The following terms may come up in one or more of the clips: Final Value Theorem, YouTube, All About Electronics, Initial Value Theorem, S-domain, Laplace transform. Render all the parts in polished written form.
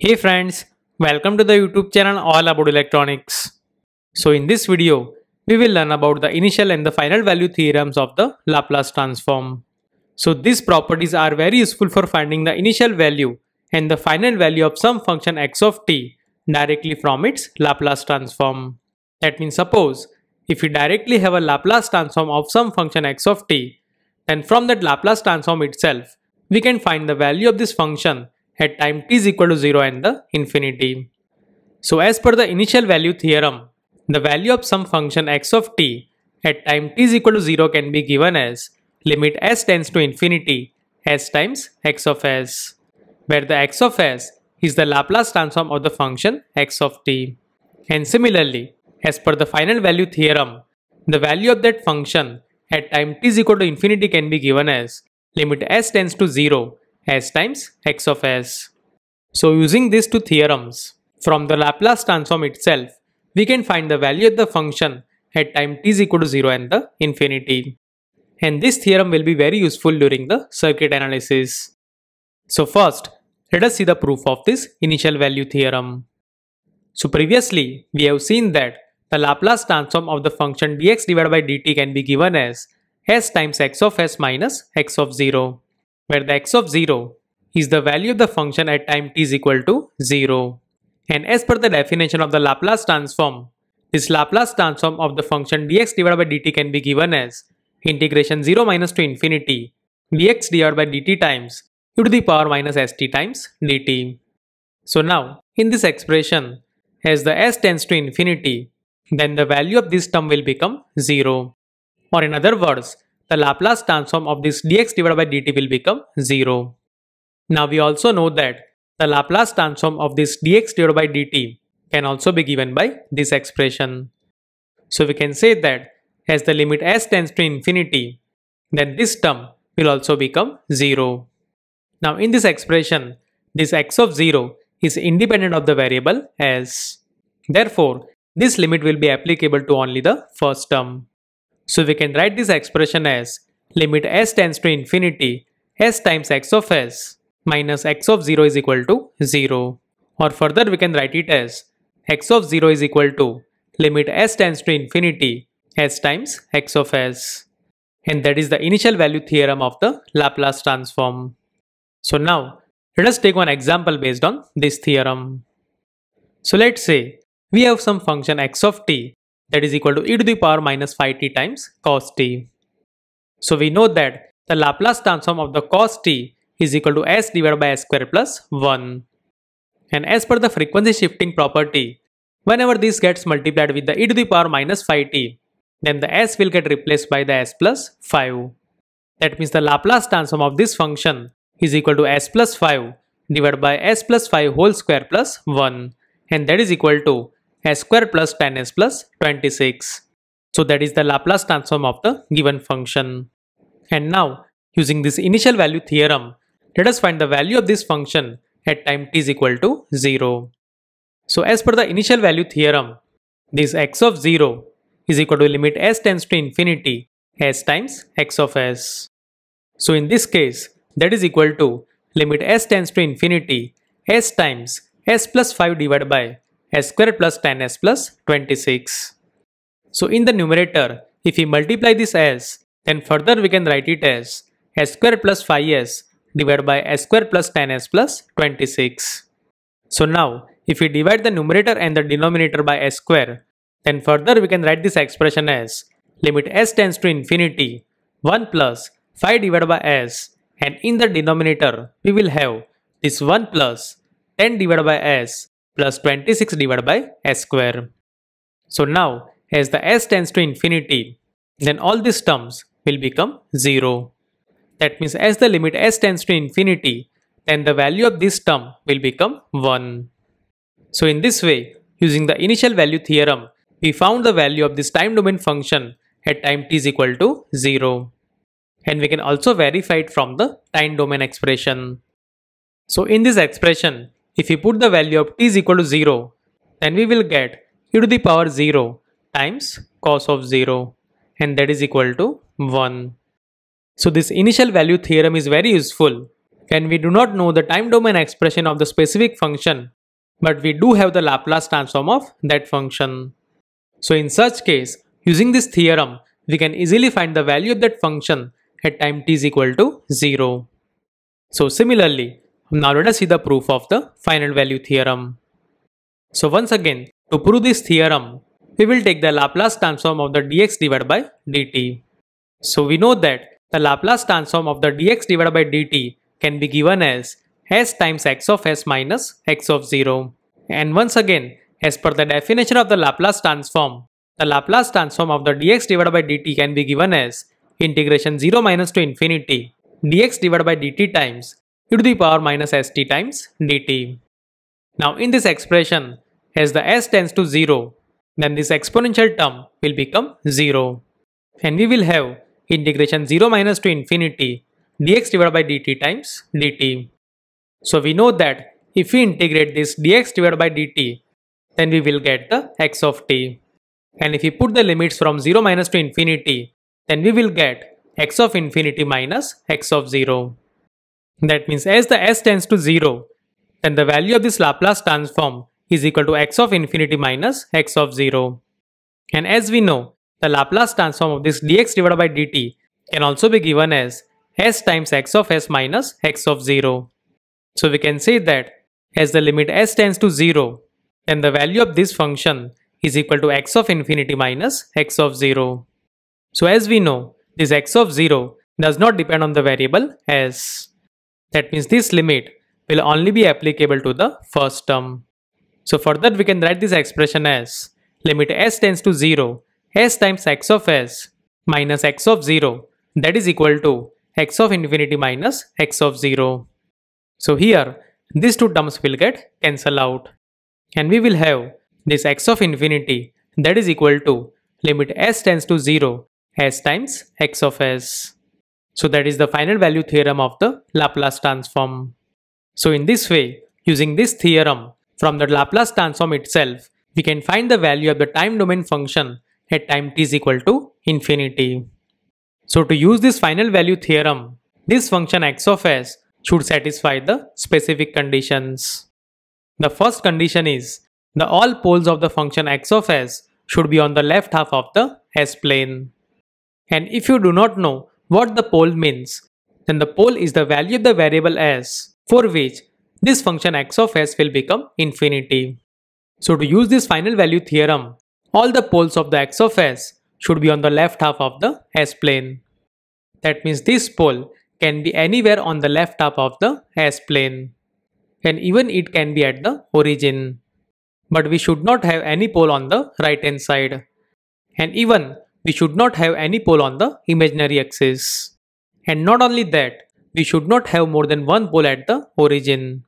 Hey friends, welcome to the YouTube channel All About Electronics. So in this video, we will learn about the initial and the final value theorems of the Laplace transform. So these properties are very useful for finding the initial value and the final value of some function x of t directly from its Laplace transform. That means suppose if we directly have a Laplace transform of some function x of t, then from that Laplace transform itself, we can find the value of this function at time t is equal to 0 and the infinity. So as per the initial value theorem, the value of some function x of t at time t is equal to 0 can be given as limit s tends to infinity s times x of s, where the x of s is the Laplace transform of the function x of t. And similarly, as per the final value theorem, the value of that function at time t is equal to infinity can be given as limit s tends to 0 s times x of s. So using these two theorems, from the Laplace transform itself, we can find the value of the function at time t is equal to 0 and the infinity. And this theorem will be very useful during the circuit analysis. So first, let us see the proof of this initial value theorem. So previously, we have seen that the Laplace transform of the function dx divided by dt can be given as s times x of s minus x of 0. Where the x of 0 is the value of the function at time t is equal to 0. And as per the definition of the Laplace transform, this Laplace transform of the function dx divided by dt can be given as integration 0 minus to infinity dx divided by dt times e to the power minus st times dt. So now, in this expression, as the s tends to infinity, then the value of this term will become 0. Or in other words, the Laplace transform of this dx divided by dt will become 0. Now we also know that the Laplace transform of this dx divided by dt can also be given by this expression. So we can say that as the limit s tends to infinity, then this term will also become 0. Now in this expression, this x of 0 is independent of the variable s. Therefore, this limit will be applicable to only the first term. So we can write this expression as limit s tends to infinity s times x of s minus x of 0 is equal to 0. Or further we can write it as x of 0 is equal to limit s tends to infinity s times x of s. And that is the initial value theorem of the Laplace transform. So now let us take one example based on this theorem. So let's say we have some function x of t that is equal to e to the power minus 5t times cos t. So we know that the Laplace transform of the cos t is equal to s divided by s square plus 1. And as per the frequency shifting property, whenever this gets multiplied with the e to the power minus 5t, then the s will get replaced by the s plus 5. That means the Laplace transform of this function is equal to s plus 5 divided by s plus 5 whole square plus 1. And that is equal to s square plus 10s plus 26. So that is the Laplace transform of the given function. And now, using this initial value theorem, let us find the value of this function at time t is equal to 0. So as per the initial value theorem, this x of 0 is equal to limit s tends to infinity s times x of s. So in this case, that is equal to limit s tends to infinity s times s plus 5 divided by s square plus 10s plus 26. So in the numerator, if we multiply this s, then further we can write it as s square plus 5s divided by s square plus 10s plus 26. So now, if we divide the numerator and the denominator by s square, then further we can write this expression as limit s tends to infinity 1 plus 5 divided by s, and in the denominator we will have this 1 plus 10 divided by s plus 26 divided by s square. So now, as the s tends to infinity, then all these terms will become 0. That means as the limit s tends to infinity, then the value of this term will become 1. So in this way, using the initial value theorem, we found the value of this time domain function at time t is equal to 0. And we can also verify it from the time domain expression. So in this expression, if we put the value of t is equal to 0, then we will get e to the power 0 times cos of 0, and that is equal to 1. So this initial value theorem is very useful and we do not know the time domain expression of the specific function, but we do have the Laplace transform of that function. So in such case, using this theorem, we can easily find the value of that function at time t is equal to 0. So similarly, now let us see the proof of the final value theorem. So once again, to prove this theorem, we will take the Laplace transform of the dx divided by dt. So we know that the Laplace transform of the dx divided by dt can be given as s times x of s minus x of 0. And once again, as per the definition of the Laplace transform of the dx divided by dt can be given as integration 0 minus to infinity dx divided by dt times e to the power minus st times dt. Now in this expression, as the s tends to 0, then this exponential term will become 0. And we will have integration 0 minus to infinity dx divided by dt times dt. So we know that if we integrate this dx divided by dt, then we will get the x of t. And if we put the limits from 0 minus to infinity, then we will get x of infinity minus x of 0. That means as the s tends to 0, then the value of this Laplace transform is equal to x of infinity minus x of 0. And as we know, the Laplace transform of this dx divided by dt can also be given as s times x of s minus x of 0. So we can say that as the limit s tends to 0, then the value of this function is equal to x of infinity minus x of 0. So as we know, this x of 0 does not depend on the variable s. That means this limit will only be applicable to the first term. So for that we can write this expression as limit s tends to 0 s times x of s minus x of 0, that is equal to x of infinity minus x of 0. So here these two terms will get cancelled out and we will have this x of infinity that is equal to limit s tends to 0 s times x of s. So that is the final value theorem of the Laplace transform. So in this way, using this theorem from the Laplace transform itself, we can find the value of the time domain function at time t is equal to infinity. So to use this final value theorem, this function x of s should satisfy the specific conditions. The first condition is the all poles of the function x of s should be on the left half of the s-plane. And if you do not know what the pole means, then the pole is the value of the variable s for which this function x of s will become infinity. So to use this final value theorem, all the poles of the x of s should be on the left half of the s-plane. That means this pole can be anywhere on the left half of the s-plane, and even it can be at the origin. But we should not have any pole on the right hand side, and even we should not have any pole on the imaginary axis. And not only that, we should not have more than one pole at the origin.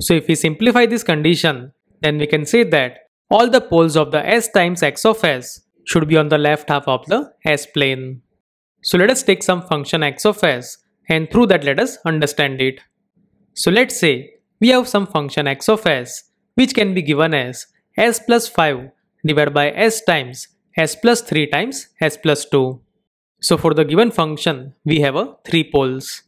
So if we simplify this condition, then we can say that all the poles of the s times x of s should be on the left half of the s-plane. So let us take some function x of s and through that let us understand it. So let's say we have some function x of s which can be given as s plus 5 divided by s times s plus 3 times s plus 2. So for the given function we have 3 poles.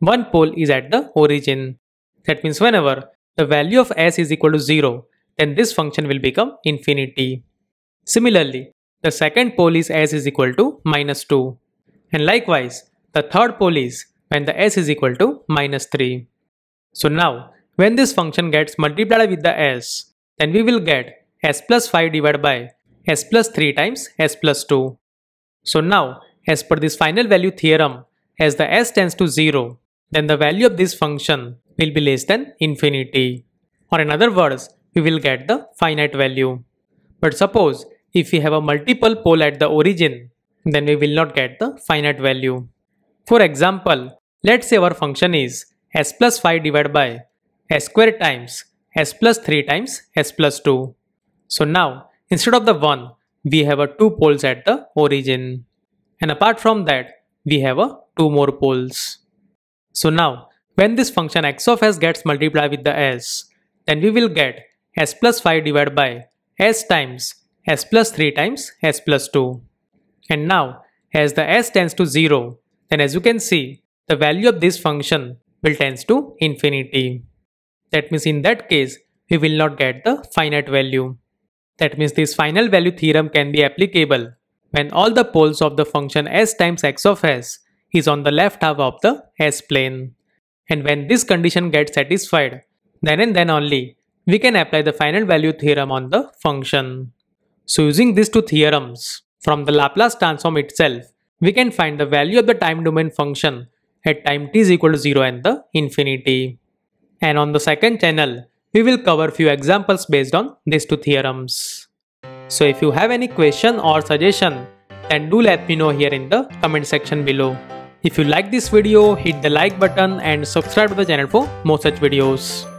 One pole is at the origin. That means whenever the value of s is equal to 0, then this function will become infinity. Similarly, the second pole is s is equal to minus 2. And likewise, the third pole is when the s is equal to minus 3. So now, when this function gets multiplied with the s, then we will get s plus 5 divided by s plus 3 times s plus 2. So now, as per this final value theorem, as the s tends to 0, then the value of this function will be less than infinity. Or in other words, we will get the finite value. But suppose if we have a multiple pole at the origin, then we will not get the finite value. For example, let's say our function is s plus 5 divided by s squared times s plus 3 times s plus 2. So now, instead of the 1, we have 2 poles at the origin. And apart from that, we have 2 more poles. So now, when this function x of s gets multiplied with the s, then we will get s plus 5 divided by s times s plus 3 times s plus 2. And now, as the s tends to 0, then as you can see, the value of this function will tends to infinity. That means in that case, we will not get the finite value. That means this final value theorem can be applicable when all the poles of the function s times x of s is on the left half of the s-plane. And when this condition gets satisfied, then and then only, we can apply the final value theorem on the function. So using these two theorems from the Laplace transform itself, we can find the value of the time domain function at time t is equal to 0 and the infinity. And on the second channel, we will cover few examples based on these two theorems. So if you have any question or suggestion, then do let me know here in the comment section below. If you like this video, hit the like button and subscribe to the channel for more such videos.